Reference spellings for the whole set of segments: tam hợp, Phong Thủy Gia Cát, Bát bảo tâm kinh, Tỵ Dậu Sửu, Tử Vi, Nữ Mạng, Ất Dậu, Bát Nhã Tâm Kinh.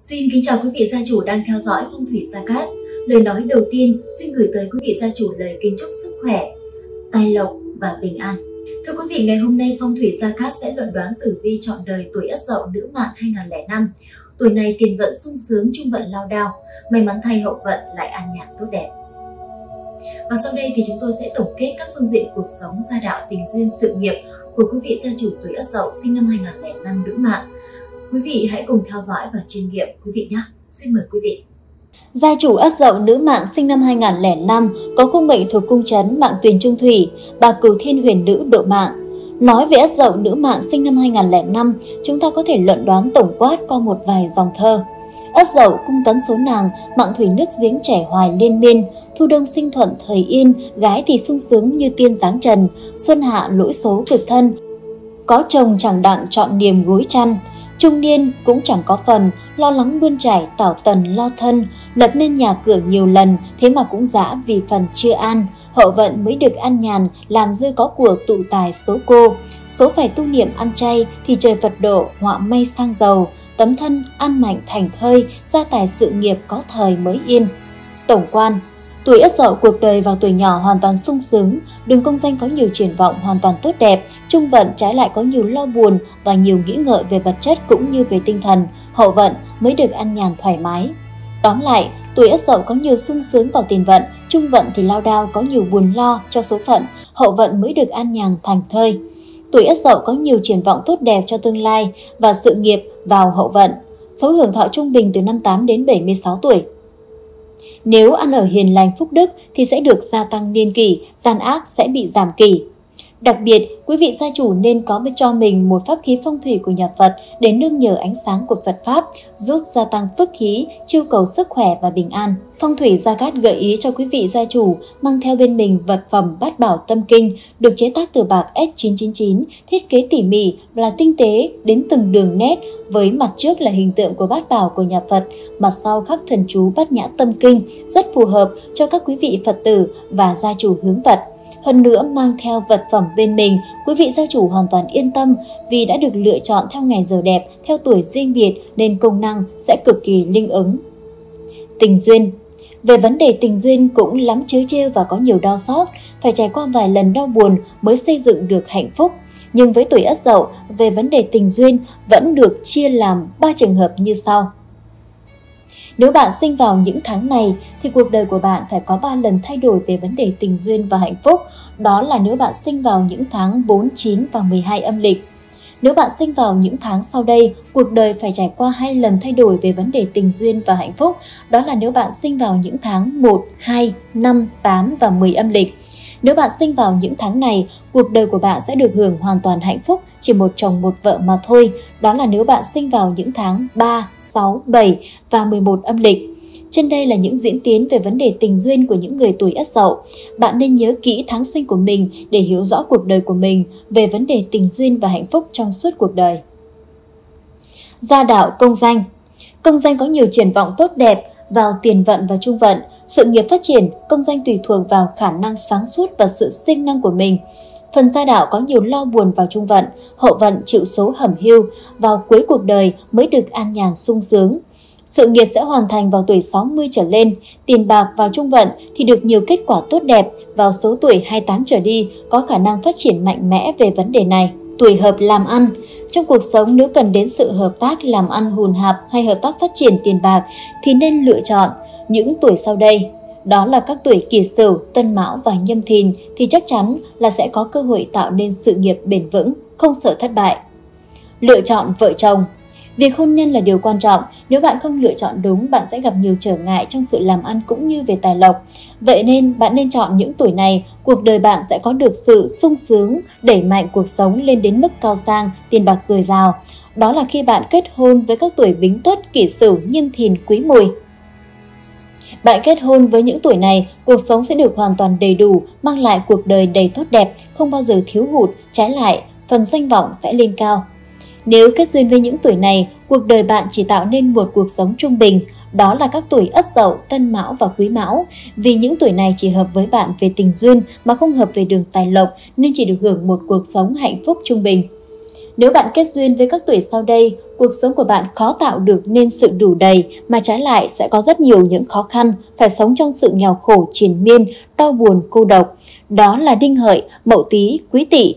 Xin kính chào quý vị gia chủ đang theo dõi Phong Thủy Gia Cát. Lời nói đầu tiên xin gửi tới quý vị gia chủ lời kính chúc sức khỏe, tài lộc và bình an. Thưa quý vị, ngày hôm nay Phong Thủy Gia Cát sẽ luận đoán tử vi trọn đời tuổi Ất Dậu nữ mạng 2005. Tuổi này tiền vận sung sướng, trung vận lao đao, may mắn thay hậu vận lại an nhàn tốt đẹp. Và sau đây thì chúng tôi sẽ tổng kết các phương diện cuộc sống, gia đạo, tình duyên, sự nghiệp của quý vị gia chủ tuổi Ất Dậu sinh năm 2005 nữ mạng. Quý vị hãy cùng theo dõi và chiêm nghiệm quý vị nhé. Xin mời quý vị. Gia chủ Ất Dậu nữ mạng sinh năm 2005 có cung mệnh thuộc cung trấn mạng tuyền trung thủy, bà cửu thiên huyền nữ độ mạng. Nói về Ất Dậu nữ mạng sinh năm 2005, chúng ta có thể luận đoán tổng quát qua một vài dòng thơ. Ất Dậu cung tấn số nàng, mạng thủy nước giếng chảy hoài liên miên, thu đông sinh thuận thời yên, gái thì sung sướng như tiên giáng trần, xuân hạ lỗi số cực thân, có chồng chẳng đặng chọn niềm gối chăn. Trung niên cũng chẳng có phần, lo lắng bươn trải tảo tần lo thân, lật nên nhà cửa nhiều lần, thế mà cũng dã vì phần chưa an, hậu vận mới được an nhàn, làm dư có của tụ tài số cô. Số phải tu niệm ăn chay thì trời Phật độ, họa may sang giàu, tấm thân an mạnh thành thơi, gia tài sự nghiệp có thời mới yên. Tổng quan, tuổi Ất Dậu cuộc đời vào tuổi nhỏ hoàn toàn sung sướng, đường công danh có nhiều triển vọng hoàn toàn tốt đẹp, trung vận trái lại có nhiều lo buồn và nhiều nghĩ ngợi về vật chất cũng như về tinh thần, hậu vận mới được an nhàn thoải mái. Tóm lại, tuổi Ất Dậu có nhiều sung sướng vào tiền vận, trung vận thì lao đao có nhiều buồn lo cho số phận, hậu vận mới được an nhàn thành thơi. Tuổi Ất Dậu có nhiều triển vọng tốt đẹp cho tương lai và sự nghiệp vào hậu vận. Số hưởng thọ trung bình từ 58 đến 76 tuổi. Nếu ăn ở hiền lành phúc đức thì sẽ được gia tăng niên kỷ, gian ác sẽ bị giảm kỷ. Đặc biệt, quý vị gia chủ nên có bên cho mình một pháp khí phong thủy của nhà Phật để nương nhờ ánh sáng của Phật Pháp, giúp gia tăng phước khí, chiêu cầu sức khỏe và bình an. Phong Thủy Gia Cát gợi ý cho quý vị gia chủ mang theo bên mình vật phẩm Bát Bảo Tâm Kinh, được chế tác từ bạc S999, thiết kế tỉ mỉ và tinh tế đến từng đường nét, với mặt trước là hình tượng của Bát Bảo của nhà Phật, mặt sau khắc thần chú Bát Nhã Tâm Kinh, rất phù hợp cho các quý vị Phật tử và gia chủ hướng Phật. Hơn nữa, mang theo vật phẩm bên mình, quý vị gia chủ hoàn toàn yên tâm vì đã được lựa chọn theo ngày giờ đẹp, theo tuổi riêng biệt nên công năng sẽ cực kỳ linh ứng. Tình duyên. Về vấn đề tình duyên cũng lắm trớ trêu và có nhiều đau xót, phải trải qua vài lần đau buồn mới xây dựng được hạnh phúc. Nhưng với tuổi Ất Dậu, về vấn đề tình duyên vẫn được chia làm 3 trường hợp như sau. Nếu bạn sinh vào những tháng này thì cuộc đời của bạn phải có 3 lần thay đổi về vấn đề tình duyên và hạnh phúc. Đó là nếu bạn sinh vào những tháng 4, 9 và 12 âm lịch. Nếu bạn sinh vào những tháng sau đây, cuộc đời phải trải qua 2 lần thay đổi về vấn đề tình duyên và hạnh phúc. Đó là nếu bạn sinh vào những tháng 1, 2, 5, 8 và 10 âm lịch. Nếu bạn sinh vào những tháng này, cuộc đời của bạn sẽ được hưởng hoàn toàn hạnh phúc, chỉ một chồng một vợ mà thôi. Đó là nếu bạn sinh vào những tháng 3, 6, 7 và 11 âm lịch. Trên đây là những diễn tiến về vấn đề tình duyên của những người tuổi Ất Dậu. Bạn nên nhớ kỹ tháng sinh của mình để hiểu rõ cuộc đời của mình về vấn đề tình duyên và hạnh phúc trong suốt cuộc đời. Gia đạo công danh. Công danh có nhiều triển vọng tốt đẹp vào tiền vận và trung vận. Sự nghiệp phát triển, công danh tùy thuộc vào khả năng sáng suốt và sự siêng năng của mình. Phần gia đạo có nhiều lo buồn vào trung vận, hậu vận chịu số hẩm hưu, vào cuối cuộc đời mới được an nhàn sung sướng. Sự nghiệp sẽ hoàn thành vào tuổi 60 trở lên, tiền bạc vào trung vận thì được nhiều kết quả tốt đẹp, vào số tuổi 28 trở đi có khả năng phát triển mạnh mẽ về vấn đề này. Tuổi hợp làm ăn. Trong cuộc sống, nếu cần đến sự hợp tác làm ăn hùn hạp hay hợp tác phát triển tiền bạc thì nên lựa chọn những tuổi sau đây. Đó là các tuổi Kỷ Sửu, Tân Mão và Nhâm Thìn thì chắc chắn là sẽ có cơ hội tạo nên sự nghiệp bền vững, không sợ thất bại. Lựa chọn vợ chồng. Việc hôn nhân là điều quan trọng, nếu bạn không lựa chọn đúng, bạn sẽ gặp nhiều trở ngại trong sự làm ăn cũng như về tài lộc. Vậy nên, bạn nên chọn những tuổi này, cuộc đời bạn sẽ có được sự sung sướng, đẩy mạnh cuộc sống lên đến mức cao sang, tiền bạc dồi dào. Đó là khi bạn kết hôn với các tuổi Bính Tuất, Kỷ Sửu, Nhâm Thìn, Quý Mùi. Bạn kết hôn với những tuổi này, cuộc sống sẽ được hoàn toàn đầy đủ, mang lại cuộc đời đầy tốt đẹp, không bao giờ thiếu hụt, trái lại, phần danh vọng sẽ lên cao. Nếu kết duyên với những tuổi này, cuộc đời bạn chỉ tạo nên một cuộc sống trung bình, đó là các tuổi Ất Dậu, Tân Mão và Quý Mão. Vì những tuổi này chỉ hợp với bạn về tình duyên mà không hợp về đường tài lộc nên chỉ được hưởng một cuộc sống hạnh phúc trung bình. Nếu bạn kết duyên với các tuổi sau đây, cuộc sống của bạn khó tạo được nên sự đủ đầy, mà trái lại sẽ có rất nhiều những khó khăn, phải sống trong sự nghèo khổ, triền miên, đau buồn, cô độc. Đó là Đinh Hợi, Mậu Tý, Quý Tỵ.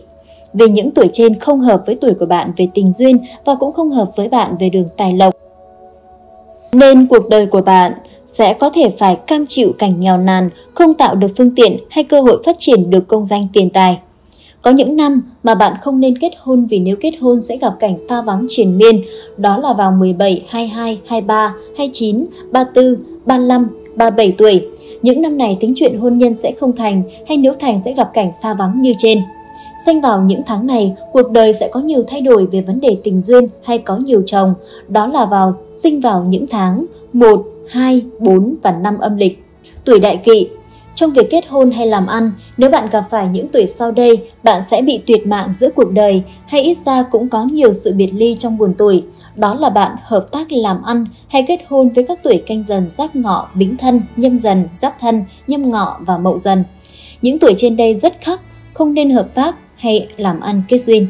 Vì những tuổi trên không hợp với tuổi của bạn về tình duyên và cũng không hợp với bạn về đường tài lộc, nên cuộc đời của bạn sẽ có thể phải cam chịu cảnh nghèo nàn, không tạo được phương tiện hay cơ hội phát triển được công danh tiền tài. Có những năm mà bạn không nên kết hôn vì nếu kết hôn sẽ gặp cảnh xa vắng triền miên, đó là vào 17, 22, 23, 29, 34, 35, 37 tuổi. Những năm này tính chuyện hôn nhân sẽ không thành hay nếu thành sẽ gặp cảnh xa vắng như trên. Sinh vào những tháng này, cuộc đời sẽ có nhiều thay đổi về vấn đề tình duyên hay có nhiều chồng, đó là sinh vào những tháng 1, 2, 4 và 5 âm lịch. Tuổi Đại Kỵ. Trong việc kết hôn hay làm ăn, nếu bạn gặp phải những tuổi sau đây, bạn sẽ bị tuyệt mạng giữa cuộc đời hay ít ra cũng có nhiều sự biệt ly trong buồn tuổi. Đó là bạn hợp tác làm ăn hay kết hôn với các tuổi Canh Dần, Giáp Ngọ, Bính Thân, Nhâm Dần, Giáp Thân, Nhâm Ngọ và Mậu Dần. Những tuổi trên đây rất khắc, không nên hợp tác hay làm ăn kết duyên.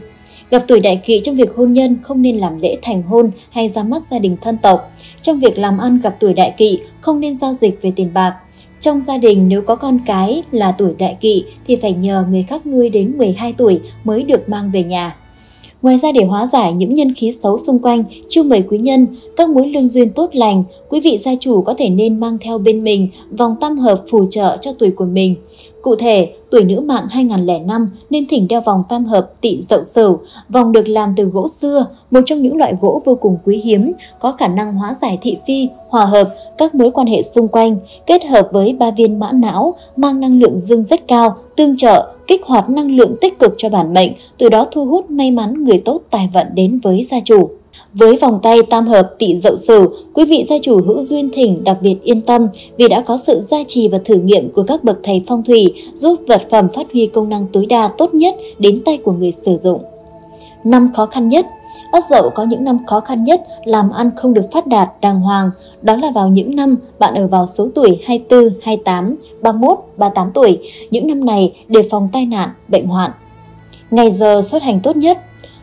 Gặp tuổi Đại Kỵ trong việc hôn nhân không nên làm lễ thành hôn hay ra mắt gia đình thân tộc. Trong việc làm ăn gặp tuổi Đại Kỵ không nên giao dịch về tiền bạc. Trong gia đình nếu có con cái là tuổi Đại Kỵ thì phải nhờ người khác nuôi đến 12 tuổi mới được mang về nhà. Ngoài ra để hóa giải những nhân khí xấu xung quanh, chiêu mời quý nhân, các mối lương duyên tốt lành, quý vị gia chủ có thể nên mang theo bên mình vòng tam hợp phù trợ cho tuổi của mình. Cụ thể, tuổi nữ mạng 2005 nên thỉnh đeo vòng tam hợp Tỵ Dậu Sửu. Vòng được làm từ gỗ xưa, một trong những loại gỗ vô cùng quý hiếm, có khả năng hóa giải thị phi, hòa hợp các mối quan hệ xung quanh, kết hợp với 3 viên mã não, mang năng lượng dương rất cao, tương trợ, kích hoạt năng lượng tích cực cho bản mệnh, từ đó thu hút may mắn người tốt tài vận đến với gia chủ. Với vòng tay tam hợp Tỵ Dậu Sửu, quý vị gia chủ hữu duyên thỉnh đặc biệt yên tâm vì đã có sự gia trì và thử nghiệm của các bậc thầy phong thủy, giúp vật phẩm phát huy công năng tối đa tốt nhất đến tay của người sử dụng. Năm khó khăn nhất. Ất Dậu có những năm khó khăn nhất, làm ăn không được phát đạt, đàng hoàng. Đó là vào những năm bạn ở vào số tuổi 24, 28, 31, 38 tuổi. Những năm này đề phòng tai nạn, bệnh hoạn. Ngày giờ xuất hành tốt nhất.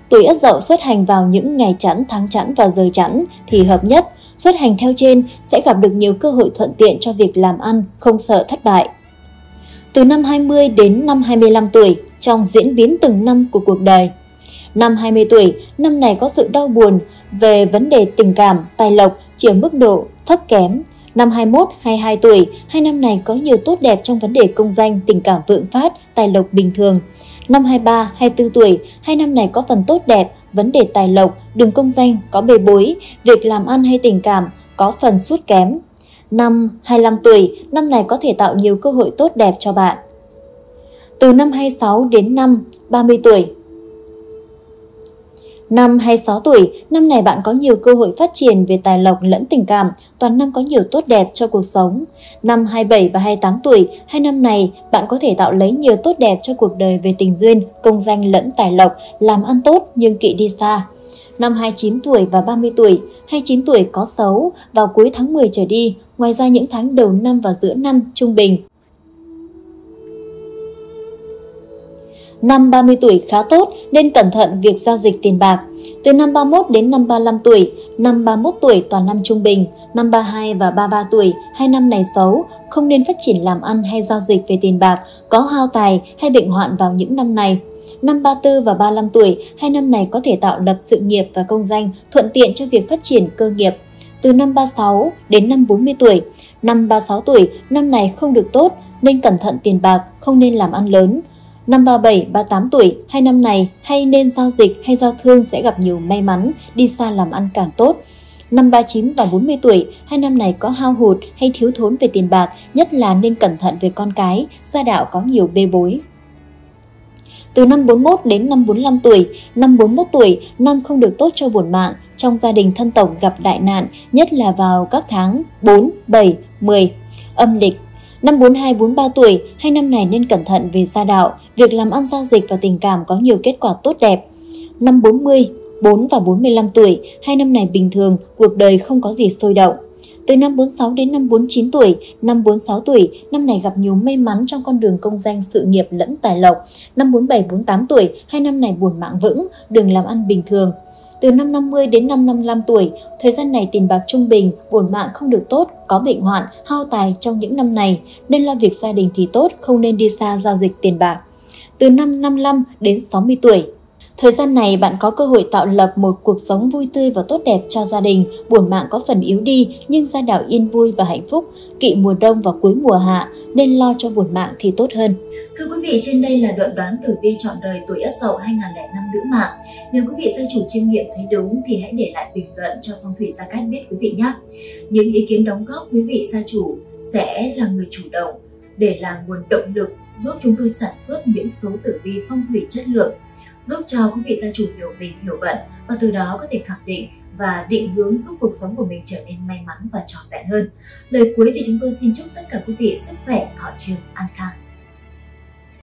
Tuổi Ất Dậu xuất hành vào những ngày chẵn, tháng chẵn và giờ chẵn thì hợp nhất. Xuất hành theo trên sẽ gặp được nhiều cơ hội thuận tiện cho việc làm ăn, không sợ thất bại. Từ năm 20 đến năm 25 tuổi, trong diễn biến từng năm của cuộc đời. Năm 20 tuổi, năm này có sự đau buồn về vấn đề tình cảm, tài lộc, chỉ ở mức độ thấp kém. Năm 21, 22 tuổi, hai năm này có nhiều tốt đẹp trong vấn đề công danh, tình cảm vượng phát, tài lộc bình thường. Năm 23, 24 tuổi, hai năm này có phần tốt đẹp, vấn đề tài lộc, đường công danh có bề bối, việc làm ăn hay tình cảm có phần sút kém. Năm 25 tuổi, năm này có thể tạo nhiều cơ hội tốt đẹp cho bạn. Từ năm 26 đến năm 30 tuổi. Năm 26 tuổi, năm này bạn có nhiều cơ hội phát triển về tài lộc lẫn tình cảm, toàn năm có nhiều tốt đẹp cho cuộc sống. Năm 27 và 28 tuổi, hai năm này bạn có thể tạo lấy nhiều tốt đẹp cho cuộc đời về tình duyên, công danh lẫn tài lộc, làm ăn tốt nhưng kỵ đi xa. Năm 29 tuổi và 30 tuổi, 29 tuổi có xấu vào cuối tháng 10 trở đi, ngoài ra những tháng đầu năm và giữa năm trung bình. Năm 30 tuổi khá tốt nên cẩn thận việc giao dịch tiền bạc. Từ năm 31 đến năm 35 tuổi, năm 31 tuổi toàn năm trung bình, năm 32 và 33 tuổi, hai năm này xấu, không nên phát triển làm ăn hay giao dịch về tiền bạc, có hao tài hay bệnh hoạn vào những năm này. Năm 34 và 35 tuổi, hai năm này có thể tạo lập sự nghiệp và công danh, thuận tiện cho việc phát triển cơ nghiệp. Từ năm 36 đến năm 40 tuổi, năm 36 tuổi, năm này không được tốt nên cẩn thận tiền bạc, không nên làm ăn lớn. Năm 37, 38 tuổi, hai năm này hay nên giao dịch hay giao thương sẽ gặp nhiều may mắn, đi xa làm ăn càng tốt. Năm 39 và 40 tuổi, hai năm này có hao hụt hay thiếu thốn về tiền bạc, nhất là nên cẩn thận về con cái, gia đạo có nhiều bê bối. Từ năm 41 đến năm 45 tuổi, năm 41 tuổi, năm không được tốt cho buồn mạng, trong gia đình thân tộc gặp đại nạn, nhất là vào các tháng 4, 7, 10, âm lịch. Năm 42, 43 tuổi, hai năm này nên cẩn thận về gia đạo, việc làm ăn giao dịch và tình cảm có nhiều kết quả tốt đẹp. Năm 40, 4 và 45 tuổi, hai năm này bình thường, cuộc đời không có gì sôi động. Từ năm 46 đến năm 49 tuổi, năm 46 tuổi, năm này gặp nhiều may mắn trong con đường công danh sự nghiệp lẫn tài lộc. Năm 47, 48 tuổi, hai năm này buồn mạng vững, đường làm ăn bình thường. Từ năm 50 đến năm 55 tuổi, thời gian này tiền bạc trung bình, buồn mạng không được tốt, có bệnh hoạn, hao tài trong những năm này, nên lo việc gia đình thì tốt, không nên đi xa giao dịch tiền bạc. Từ năm 55 đến 60 tuổi, thời gian này bạn có cơ hội tạo lập một cuộc sống vui tươi và tốt đẹp cho gia đình, buồn mạng có phần yếu đi nhưng gia đạo yên vui và hạnh phúc, kỵ mùa đông và cuối mùa hạ nên lo cho buồn mạng thì tốt hơn. Thưa quý vị, trên đây là đoạn đoán tử vi trọn đời tuổi Ất Dậu 2005 nữ mạng. Nếu quý vị gia chủ chiêm nghiệm thấy đúng thì hãy để lại bình luận cho Phong Thủy Gia Cát biết quý vị nhé. Những ý kiến đóng góp quý vị gia chủ sẽ là người chủ động để là nguồn động lực giúp chúng tôi sản xuất những số tử vi phong thủy chất lượng, giúp cho quý vị gia chủ hiểu mình, hiểu vận và từ đó có thể khẳng định và định hướng giúp cuộc sống của mình trở nên may mắn và trọn vẹn hơn. Lời cuối thì chúng tôi xin chúc tất cả quý vị sức khỏe, thọ trường, an khang.